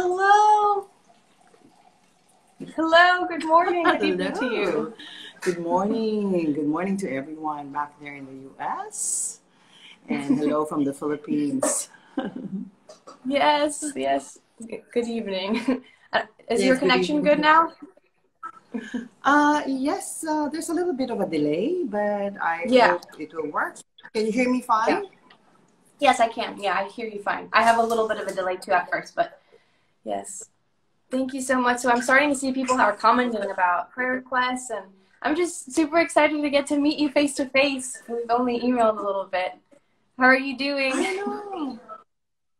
Hello. Hello, good morning. Hello to you. Good morning. Good morning to everyone back there in the US. And hello from the Philippines. Yes, yes. Good evening. Is your connection good now? Yes, there's a little bit of a delay, but I hope it will work. Can you hear me fine? Yeah. Yes, I can. Yeah, I hear you fine. I have a little bit of a delay too at first, but yes. Thank you so much. So I'm starting to see people who are commenting about prayer requests, and I'm just super excited to get to meet you face to face. We've only emailed a little bit. How are you doing?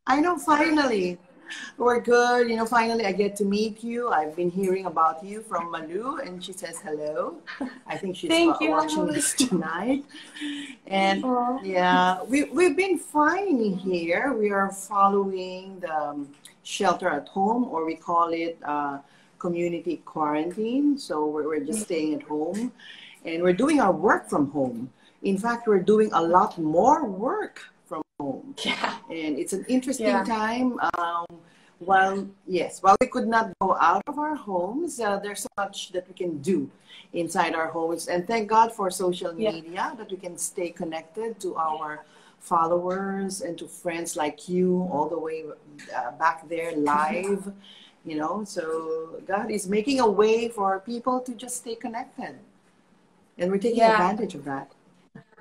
I know, finally. We're good. You know, finally I get to meet you. I've been hearing about you from Malu, and she says hello. I think she's watching this tonight. And yeah, we've been fine here. We are following the shelter at home, or we call it community quarantine. So we're just staying at home, and we're doing our work from home. In fact, we're doing a lot more work from home. Yeah. And it's an interesting time. While we could not go out of our homes, there's so much that we can do inside our homes. And thank God for social media, that we can stay connected to our followers and to friends like you all the way back there live. You know, so God is making a way for people to just stay connected. And we're taking advantage of that.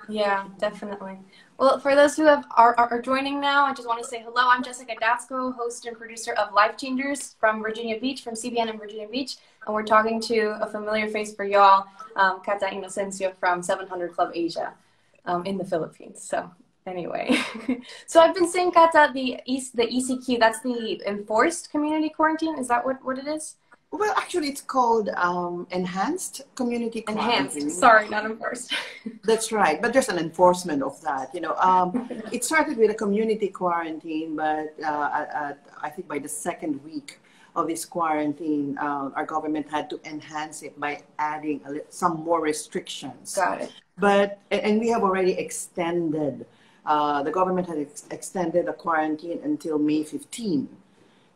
Yeah, definitely. Well, for those who are joining now, I just want to say hello. I'm Jessica Datsko, host and producer of Life Changers from Virginia Beach, from CBN in Virginia Beach. And we're talking to a familiar face for y'all, Kata Inocencio from 700 Club Asia in the Philippines. So anyway, so I've been saying, Kata, the ECQ, that's the enforced community quarantine. Is that what it is? Well, actually, it's called enhanced community quarantine. Enhanced, sorry, not enforced. That's right, but there's an enforcement of that. You know, it started with a community quarantine, but I think by the second week of this quarantine, our government had to enhance it by adding some more restrictions. Got it. But and we have already extended. The government has extended the quarantine until May 15.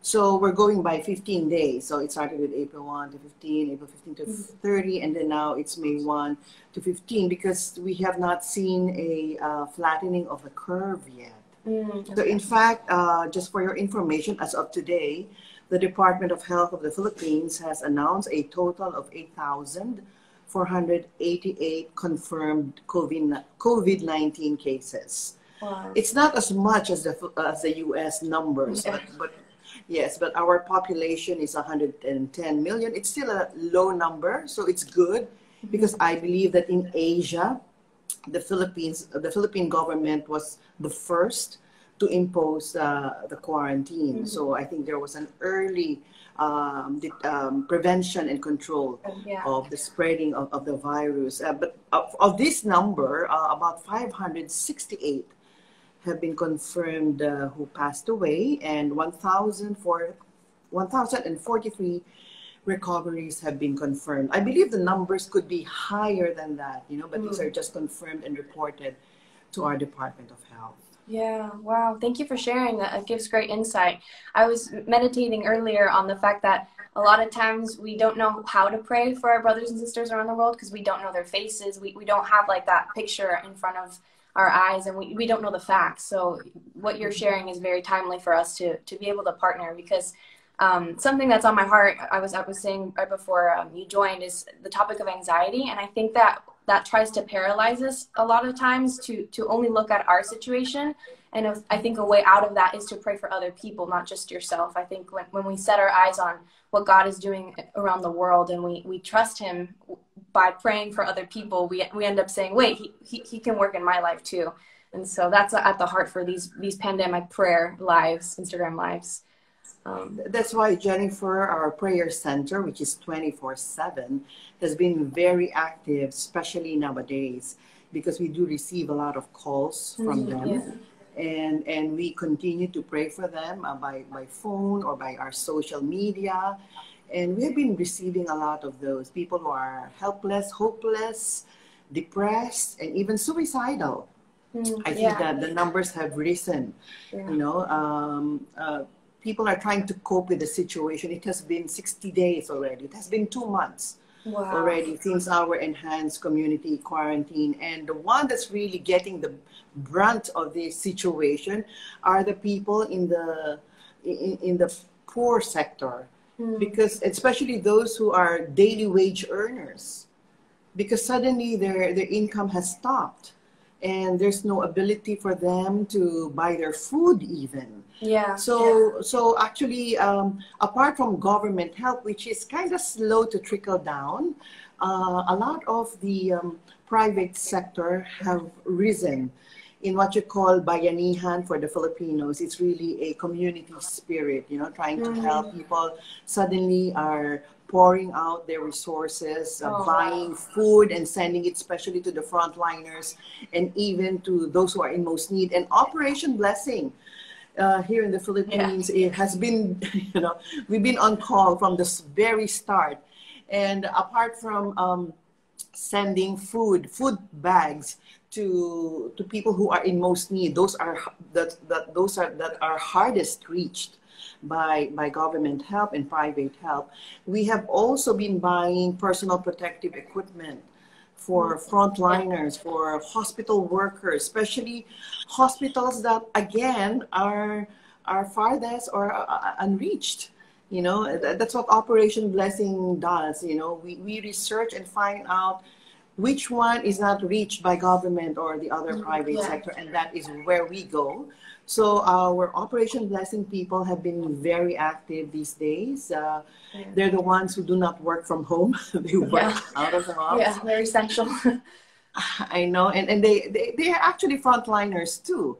So we're going by 15 days. So it started with April 1 to 15, April 15 to 30, and then now it's May 1 to 15 because we have not seen a flattening of the curve yet. Okay. So in fact, just for your information, as of today, the Department of Health of the Philippines has announced a total of 8,488 confirmed COVID-19 cases. Wow. It's not as much as the U.S. numbers, but yes, but our population is 110 million. It's still a low number, so it's good because I believe that in Asia, the Philippine government was the first to impose the quarantine. So I think there was an early prevention and control of the spreading of the virus. But of this number, about 568 have been confirmed who passed away, and 1,043 recoveries have been confirmed. I believe the numbers could be higher than that, you know, but these are just confirmed and reported to our Department of Health. Yeah, wow. Thank you for sharing that. It gives great insight. I was meditating earlier on the fact that a lot of times we don't know how to pray for our brothers and sisters around the world because we don't know their faces. We don't have like that picture in front of our eyes, and we don't know the facts. So what you're sharing is very timely for us to be able to partner, because something that's on my heart, I was saying right before you joined, is the topic of anxiety. And I think that tries to paralyze us a lot of times to only look at our situation. And I think a way out of that is to pray for other people, not just yourself. I think when we set our eyes on what God is doing around the world and we trust him by praying for other people, we end up saying, wait, he can work in my life too. And so that's at the heart for these pandemic prayer lives, Instagram lives. That's why Jennifer, our prayer center, which is 24/7, has been very active, especially nowadays, because we do receive a lot of calls from them. Yeah. And we continue to pray for them by phone or by our social media. And we've been receiving a lot of those people who are helpless, hopeless, depressed, and even suicidal. I think that the numbers have risen. You know, people are trying to cope with the situation. It has been 60 days already. It has been 2 months already since our enhanced community quarantine. And the one that's really getting the brunt of this situation are the people in the poor sector, because especially those who are daily wage earners, because suddenly their income has stopped. And there's no ability for them to buy their food even. Yeah. So actually, apart from government help, which is kind of slow to trickle down, a lot of the private sector have risen in what you call bayanihan for the Filipinos. It's really a community spirit, you know, trying to help people suddenly are pouring out their resources, buying food and sending it especially to the frontliners and even to those who are in most need. And Operation Blessing here in the Philippines, it has been, you know, we've been on call from the very start. And apart from sending food bags to people who are in most need, those are hardest reached by government help and private help. We have also been buying personal protective equipment for frontliners, for hospital workers, especially hospitals that again are farthest or unreached. You know, that's what Operation Blessing does. You know, we research and find out which one is not reached by government or the other private sector, and that is where we go. So our Operation Blessing people have been very active these days. They're the ones who do not work from home. They work out of the office. Yeah, they're essential. I know. And they are actually frontliners too,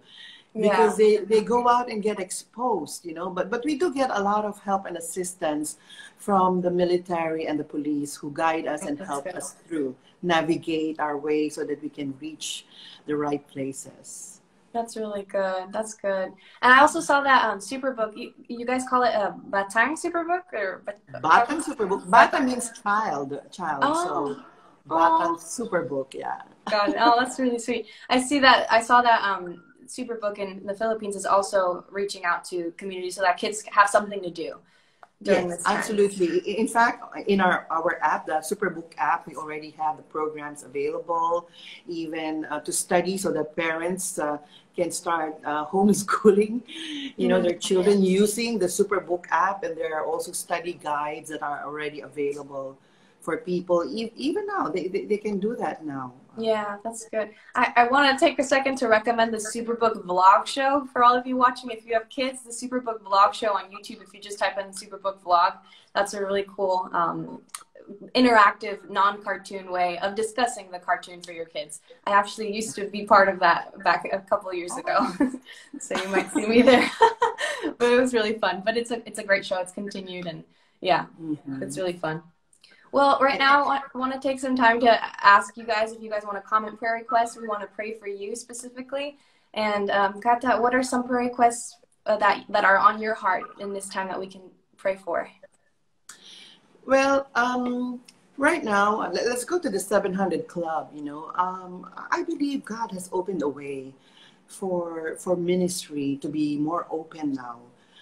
because they go out and get exposed, you know. But we do get a lot of help and assistance from the military and the police who guide us and help us through, navigate our way so that we can reach the right places. That's really good. That's good. And I also saw that Superbook, you guys call it a Batang Superbook? Or Batang Superbook. Batang means child. Oh. So Batang Superbook, yeah. Got it. Oh, that's really sweet. I see that. I saw that Superbook in the Philippines is also reaching out to communities so that kids have something to do during this time. Absolutely. In fact, in our app, the Superbook app, we already have the programs available, even to study so that parents can start homeschooling, you know, their children using the Superbook app. And there are also study guides that are already available for people. Even now, they can do that now. Yeah, that's good. I want to take a second to recommend the Superbook vlog show for all of you watching. If you have kids, the Superbook vlog show on YouTube, if you just type in Superbook vlog, that's a really cool interactive, non-cartoon way of discussing the cartoon for your kids. I actually used to be part of that back a couple of years ago, so you might see me there. But it was really fun. But it's a great show. It's continued, and yeah, it's really fun. Well, right now, I want to take some time to ask you guys if you guys want to comment prayer requests. We want to pray for you specifically. And Kata, what are some prayer requests that are on your heart in this time that we can pray for? Well, right now, let's go to the 700 Club. You know, I believe God has opened a way for ministry to be more open now,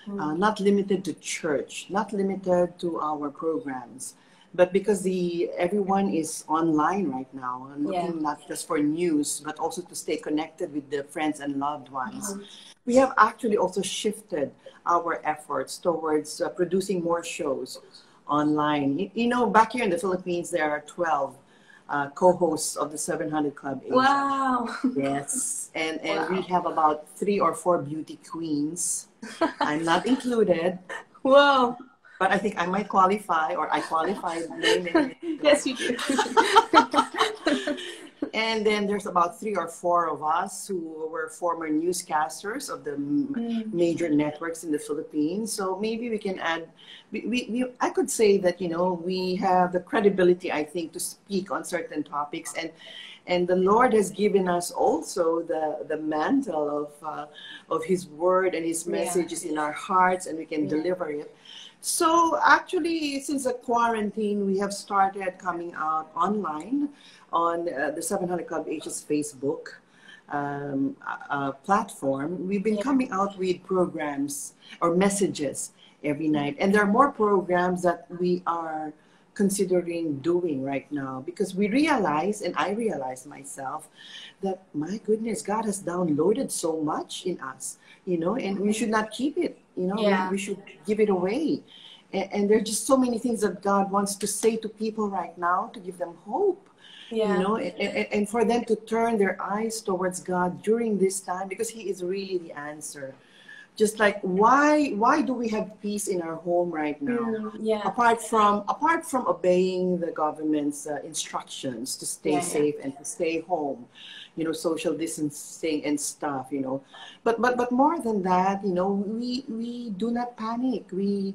not limited to church, not limited to our programs. But because everyone is online right now, and looking not just for news, but also to stay connected with their friends and loved ones, we have actually also shifted our efforts towards producing more shows online. You know, back here in the Philippines, there are 12 co-hosts of the 700 Club Asia. Wow. Yes. And we have about 3 or 4 beauty queens. I'm not included. Whoa. But I think I might qualify, or I qualify. Yes, you do. And then there's about 3 or 4 of us who were former newscasters of the major networks in the Philippines. So maybe we can add, I could say that, you know, we have the credibility, I think, to speak on certain topics. And the Lord has given us also the mantle of His Word and His messages in our hearts, and we can deliver it. So actually, since the quarantine, we have started coming out online on the 700 Club Asia's Facebook platform, we've been coming out with programs or messages every night. And there are more programs that we are considering doing right now, because we realize, and I realize myself, that my goodness, God has downloaded so much in us, you know, and we should not keep it, you know, we should give it away. And there are just so many things that God wants to say to people right now to give them hope. You know, and for them to turn their eyes towards God during this time, because He is really the answer. Just like, why do we have peace in our home right now? Apart from obeying the government's instructions to stay safe and to stay home, you know, social distancing and stuff, you know. But more than that, you know, we do not panic. We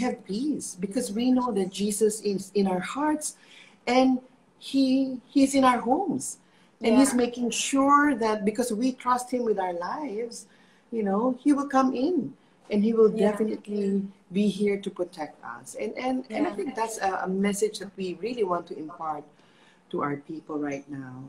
have peace because we know that Jesus is in our hearts, and He's in our homes, and He's making sure that because we trust Him with our lives, you know, He will come in, and He will definitely be here to protect us. And I think that's a message that we really want to impart to our people right now.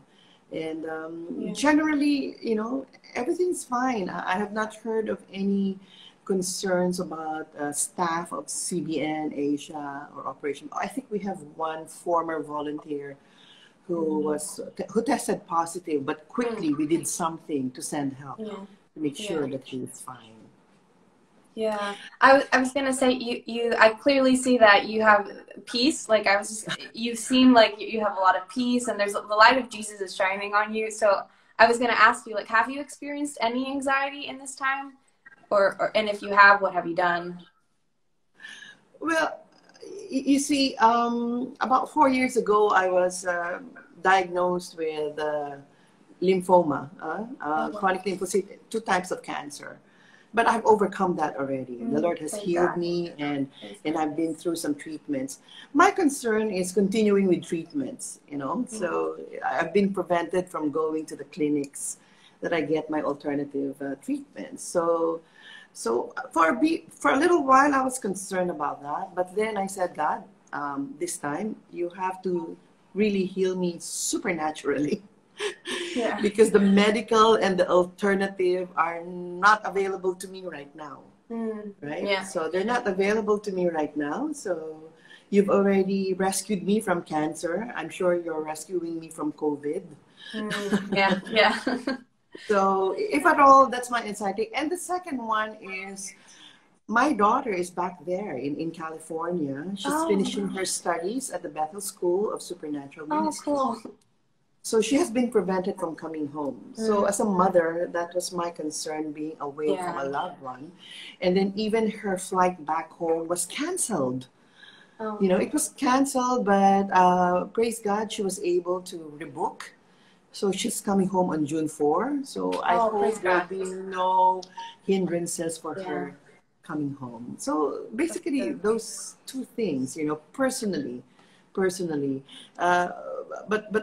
And generally, you know, everything's fine. I have not heard of any concerns about staff of CBN Asia or Operation. I think we have one former volunteer who was who tested positive, but quickly we did something to send help to make sure that she was fine. Yeah, I was gonna say I clearly see that you have peace. Like you seem like you have a lot of peace, and there's the light of Jesus is shining on you. So I was gonna ask you, like, have you experienced any anxiety in this time? And if you have, what have you done? Well, you see, about 4 years ago, I was diagnosed with lymphoma, chronic lymphocytic, 2 types of cancer. But I've overcome that already. The Lord has healed me, and I've been through some treatments. My concern is continuing with treatments, you know. So I've been prevented from going to the clinics that I get my alternative treatments. So for a little while, I was concerned about that. But then I said, God, this time, you have to really heal me supernaturally. Because the medical and the alternative are not available to me right now. So they're not available to me right now. So you've already rescued me from cancer. I'm sure you're rescuing me from COVID. So if at all, that's my anxiety. And the second one is my daughter is back there in California. She's finishing her studies at the Bethel School of Supernatural Ministry. So she has been prevented from coming home. So as a mother, that was my concern, being away from a loved one. And then even her flight back home was canceled. You know, it was canceled, but praise God, she was able to rebook. So she's coming home on June 4. So I hope there will be no hindrances for her coming home. So basically those 2 things, you know, personally. But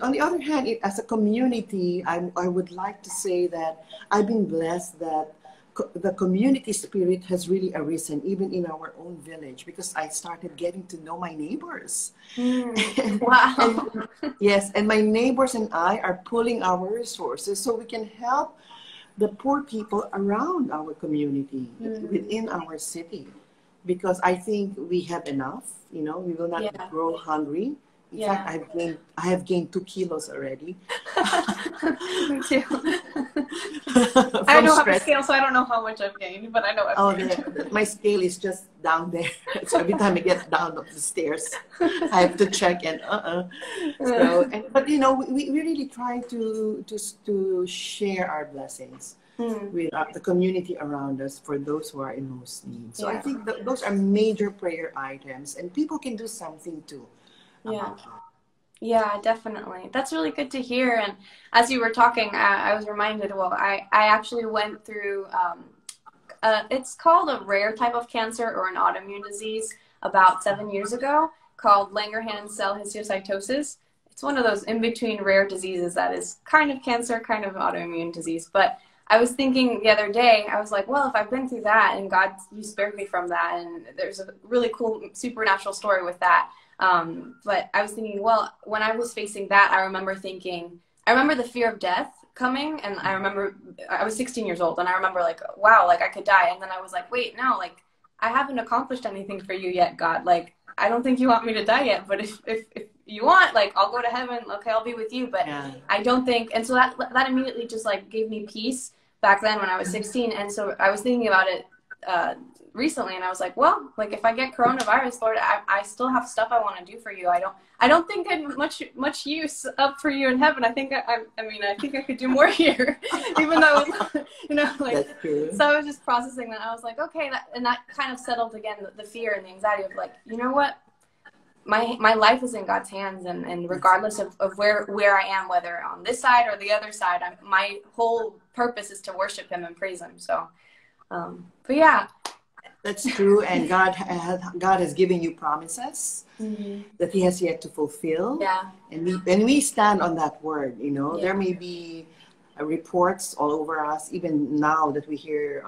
on the other hand, as a community, I would like to say that I've been blessed that the community spirit has really arisen, even in our own village, because I started getting to know my neighbors. And my neighbors and I are pooling our resources so we can help the poor people around our community, within our city, because I think we have enough. You know, we will not grow hungry. In fact, I have gained 2 kilos already. Me too. I don't have a scale, so I don't know how much I've gained, but I know I've gained. My scale is just down there. So every time I get down the stairs, I have to check and So, but you know, we really try to share our blessings with the community around us for those who are in most need. So I think those are major prayer items, and people can do something too. Yeah, definitely. That's really good to hear. And as you were talking, I was reminded, well, I actually went through, it's called a rare type of cancer or an autoimmune disease about 7 years ago called Langerhans cell histiocytosis. It's one of those in-between rare diseases that is kind of cancer, kind of autoimmune disease. But I was thinking the other day, I was like, well, if I've been through that and God, you spared me from that. And there's a really cool supernatural story with that. But I was thinking, well, when I was facing that, I remember the fear of death coming, and I remember I was 16 years old, and I remember like, wow, like I could die. And then I was like, wait, no, like I haven't accomplished anything for you yet, God. Like I don't think you want me to die yet, but if you want, like I'll go to heaven, okay, I'll be with you, but yeah. I don't think. And so that immediately just like gave me peace back then when I was 16. And so I was thinking about it recently, and I was like, well, like if I get coronavirus, Lord, I still have stuff I want to do for you. I don't think I'm much use up for you in heaven. I think I could do more here, even though it was, you know, like. So I was just processing that. I was like, okay, and that kind of settled again the fear and the anxiety of like, you know what, my life is in God's hands, and regardless of where I am, whether on this side or the other side, my whole purpose is to worship Him and praise Him. So, but yeah. That's true, and God has given you promises that He has yet to fulfill. Yeah, and we stand on that word. You know, There may be reports all over us, even now that we hear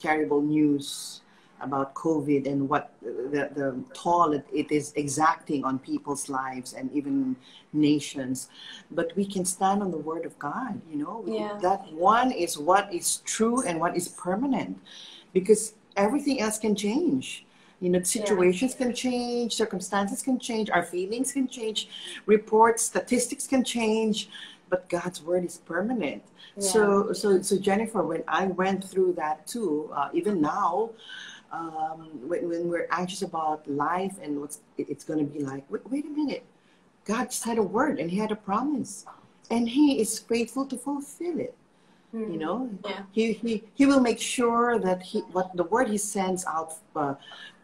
terrible news about COVID and what the toll it is exacting on people's lives and even nations. But we can stand on the word of God. You know, that one is what is true and what is permanent, because everything else can change. You know, situations can change, circumstances can change, our feelings can change, reports, statistics can change, but God's word is permanent. Yeah. So Jennifer, when I went through that too, even now, when we're anxious about life and what it's going to be like, wait a minute, God just had a word and He had a promise, and He is faithful to fulfill it. You know, He will make sure that what the word He sends out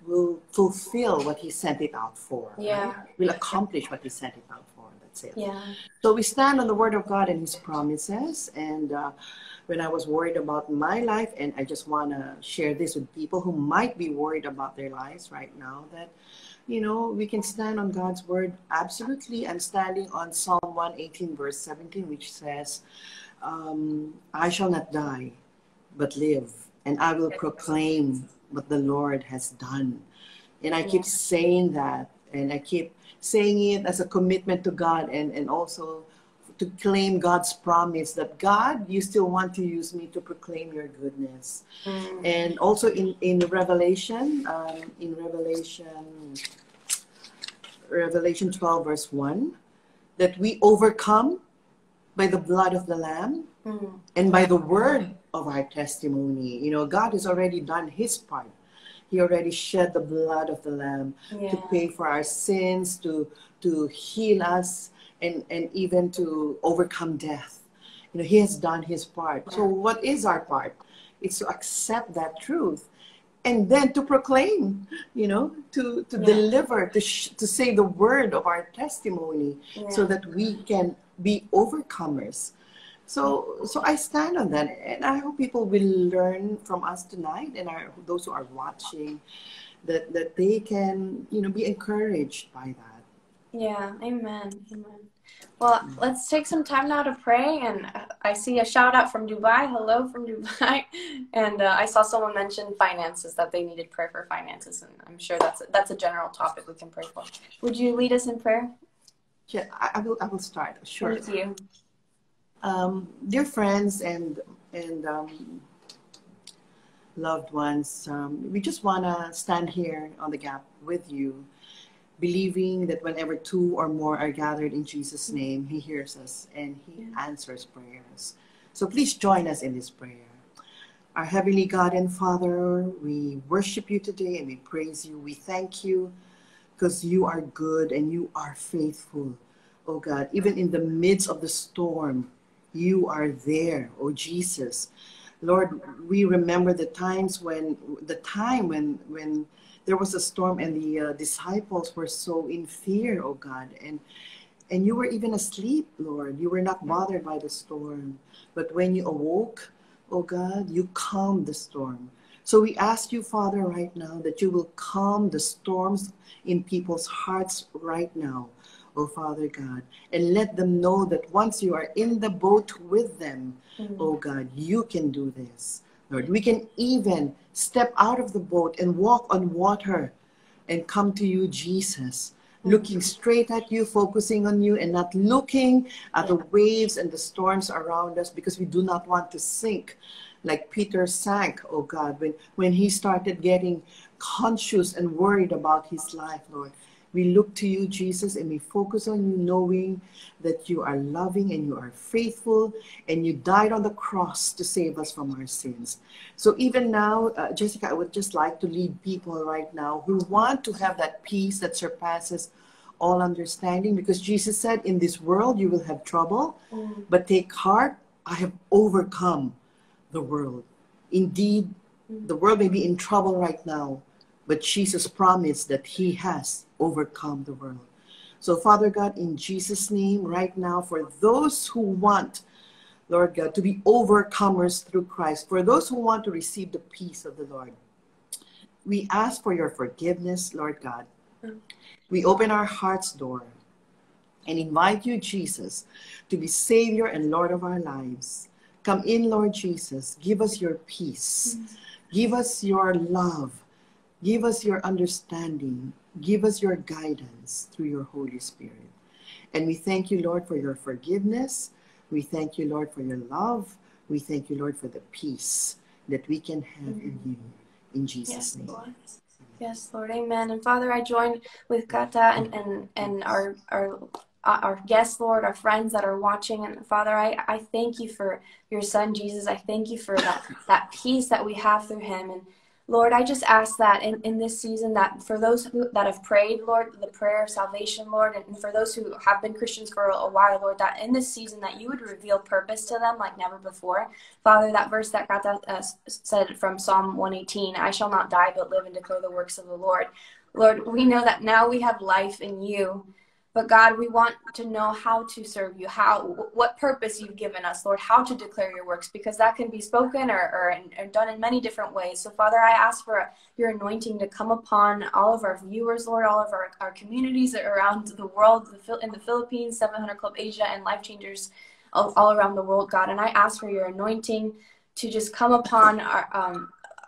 will fulfill what He sent it out for. Yeah, right? Will accomplish what He sent it out for. That's it. Yeah. So we stand on the word of God and His promises. And when I was worried about my life, and I just want to share this with people who might be worried about their lives right now, that, you know, we can stand on God's word absolutely. I'm standing on Psalm 118, verse 17, which says, I shall not die, but live, and I will proclaim what the Lord has done. And I keep saying that, and I keep saying it as a commitment to God, and also to claim God's promise that, God, you still want to use me to proclaim your goodness. And also in Revelation, Revelation 12, verse 1, that we overcome by the blood of the Lamb and by the word of our testimony. You know, God has already done His part. He already shed the blood of the Lamb to pay for our sins, to heal us, and even to overcome death. You know, He has done His part. So what is our part? It's to accept that truth and then to proclaim, you know, to deliver, to say the word of our testimony so that we can be overcomers. So I stand on that, and I hope people will learn from us tonight, and those who are watching, that they can, you know, be encouraged by that. Yeah, amen. Well, let's take some time now to pray. And I see a shout out from Dubai. Hello from Dubai. And I saw someone mention finances, that they needed prayer for finances, and I'm sure that's a general topic we can pray for. Would you lead us in prayer? Yeah, I will start. Sure. Thank you. Dear friends and loved ones, we just want to stand here on the gap with you, believing that whenever two or more are gathered in Jesus' name, He hears us and He answers prayers. So please join us in this prayer. Our Heavenly God and Father, we worship You today and we praise You. We thank You, because You are good and You are faithful, oh God. Even in the midst of the storm, You are there, oh Jesus. Lord, we remember the time when there was a storm and the disciples were so in fear, oh God, and You were even asleep, Lord. You were not bothered by the storm, but when You awoke, oh God, You calmed the storm. So we ask You, Father, right now that You will calm the storms in people's hearts right now, oh Father God, and let them know that once You are in the boat with them, oh God, You can do this, Lord. We can even step out of the boat and walk on water and come to You, Jesus, looking straight at you, focusing on you, and not looking at the waves and the storms around us, because we do not want to sink like Peter sank, oh God, when he started getting conscious and worried about his life, Lord. We look to you, Jesus, and we focus on you, knowing that you are loving and you are faithful, and you died on the cross to save us from our sins. So even now, Jessica, I would just like to lead people right now who want to have that peace that surpasses all understanding, because Jesus said, in this world you will have trouble, but take heart, I have overcome the world. Indeed, the world may be in trouble right now, but Jesus promised that he has overcome the world. So Father God, in Jesus' name right now, for those who want, Lord God, to be overcomers through Christ, for those who want to receive the peace of the Lord, we ask for your forgiveness, Lord God. We open our heart's door and invite you, Jesus, to be Savior and Lord of our lives. Come in, Lord Jesus. Give us your peace. Give us your love. Give us your understanding. Give us your guidance through your Holy Spirit. And we thank you, Lord, for your forgiveness. We thank you, Lord, for your love. We thank you, Lord, for the peace that we can have in you. In Jesus' name. Lord. Yes, Lord. Amen. And Father, I join with Kata and our guests, Lord, our friends that are watching. And Father, I thank you for your son, Jesus. I thank you for that peace that we have through him. And Lord, I just ask that in this season, that for those that have prayed, Lord, the prayer of salvation, Lord, and for those who have been Christians for a while, Lord, that in this season that you would reveal purpose to them like never before. Father, that verse that Kata said from Psalm 118, I shall not die but live and declare the works of the Lord. Lord, we know that now we have life in you. But God, we want to know how to serve you, what purpose you've given us, Lord, how to declare your works, because that can be spoken or done in many different ways. So, Father, I ask for your anointing to come upon all of our viewers, Lord, all of our communities around the world, in the Philippines, 700 Club Asia, and Life Changers all around the world, God. And I ask for your anointing to just come upon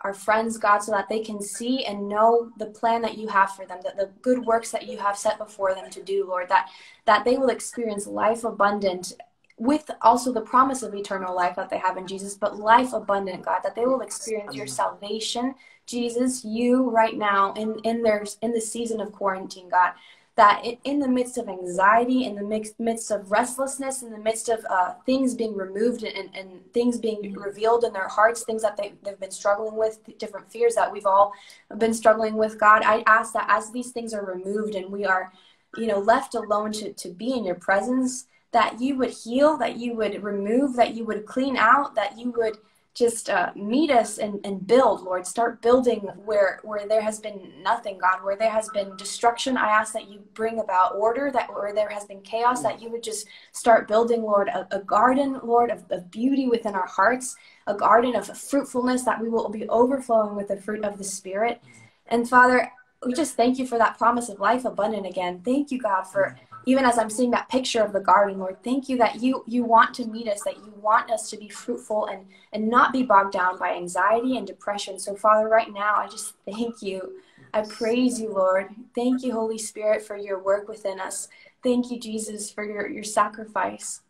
our friends, God, so that they can see and know the plan that you have for them, that the good works that you have set before them to do, Lord, that they will experience life abundant, with also the promise of eternal life that they have in Jesus, but life abundant, God, that they will experience your salvation, Jesus, you right now in the season of quarantine, God, that in the midst of anxiety, in the midst of restlessness, in the midst of things being removed and things being revealed in their hearts, things that they've been struggling with, different fears that we've all been struggling with, God, I ask that as these things are removed and we are, left alone to be in your presence, that you would heal, that you would remove, that you would clean out, that you would just meet us and build, Lord. Start building where there has been nothing, God, where there has been destruction. I ask that you bring about order, that where there has been chaos, that you would just start building, Lord, a garden, Lord, of beauty within our hearts, a garden of fruitfulness, that we will be overflowing with the fruit of the Spirit. And Father, we just thank you for that promise of life abundant again. Thank you, God, for even as I'm seeing that picture of the garden, Lord, thank you that you want to meet us, that you want us to be fruitful and not be bogged down by anxiety and depression. So, Father, right now, I just thank you. I praise you, Lord. Thank you, Holy Spirit, for your work within us. Thank you, Jesus, for your sacrifice.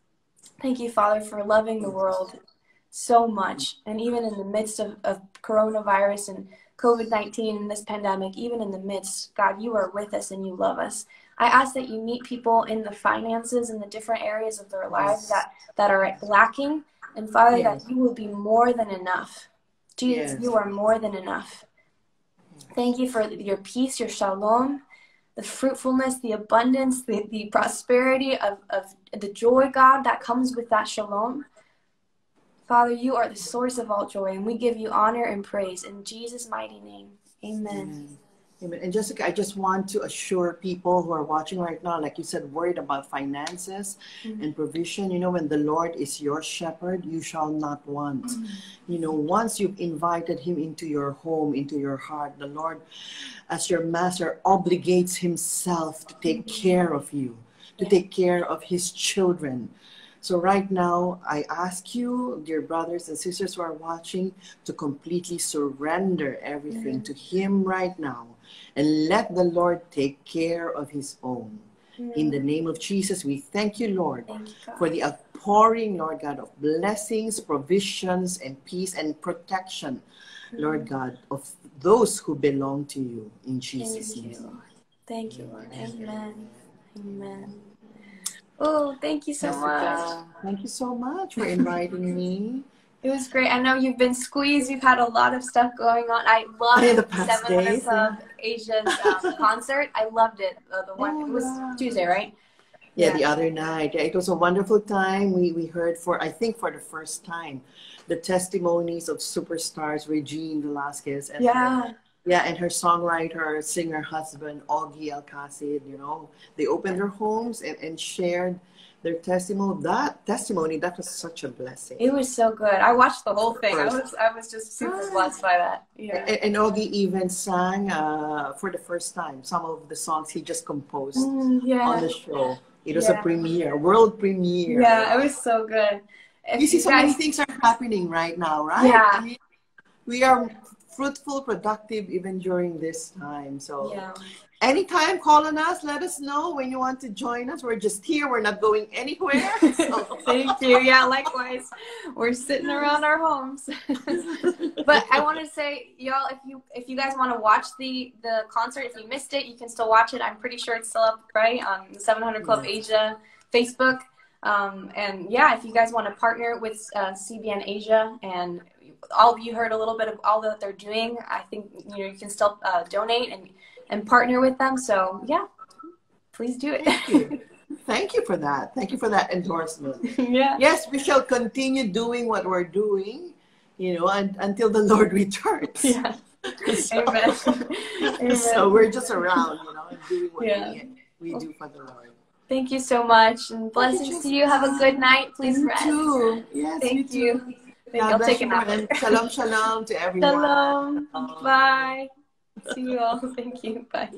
Thank you, Father, for loving the world so much. And even in the midst of coronavirus and COVID-19 and this pandemic, even in the midst, God, you are with us and you love us. I ask that you meet people in the finances and the different areas of their lives that are lacking. And Father, that you will be more than enough. Jesus, you are more than enough. Thank you for your peace, your shalom, the fruitfulness, the abundance, the prosperity of the joy, God, that comes with that shalom. Father, you are the source of all joy, and we give you honor and praise. In Jesus' mighty name, amen. Amen. And Jessica, I just want to assure people who are watching right now, like you said, worried about finances and provision. When the Lord is your shepherd, you shall not want. Once you've invited him into your home, into your heart, the Lord, as your master, obligates himself to take care of you, to take care of his children. So right now, I ask you, dear brothers and sisters who are watching, to completely surrender everything to Him right now and let the Lord take care of His own. In the name of Jesus, we thank you, Lord, for the outpouring, Lord God, of blessings, provisions, and peace and protection, Lord God, of those who belong to you. In Jesus' name. Thank you, Lord. Amen. Amen. Oh, thank you so much. Thank you so much for inviting me. It was great. I know you've been squeezed. You've had a lot of stuff going on. I loved the 700 Club Asia's concert. I loved it. It was Tuesday, right? Yeah, yeah, the other night. It was a wonderful time. We heard for, I think for the first time, the testimonies of superstars Regine Velasquez and her songwriter, singer husband, Ogie Alcasid. You know, they opened their homes and shared their testimony. That was such a blessing. It was so good. I watched the whole thing. I was just super blessed by that. Yeah. And Ogie even sang for the first time some of the songs he just composed on the show. It was a premiere, world premiere. Yeah, it was so good. You see, so many things are happening right now, right? Yeah. I mean, we are fruitful, productive, even during this time. So. Yeah. Anytime, call on us. Let us know when you want to join us. We're just here. We're not going anywhere. So. Thank you. Yeah, likewise. We're sitting around our homes. But I want to say, y'all, if you guys want to watch the concert, if you missed it, you can still watch it. I'm pretty sure it's still up, right, on the 700 Club Asia Facebook. And yeah, if you guys want to partner with CBN Asia, and all of you heard a little bit of all that they're doing, I think you can still donate and partner with them. So yeah, please do it. Thank you. Thank you for that. Thank you for that endorsement. Yeah. Yes, we shall continue doing what we're doing, you know, until the Lord returns. Yeah. So, amen. Amen. So we're just around, you know, doing what we do for the Lord. Thank you so much, and blessings to you. Have a good night. Please rest. You too. Yes, thank you. I'll take an hour. Shalom, shalom to everyone. Shalom. Bye. See you all. Thank you. Bye.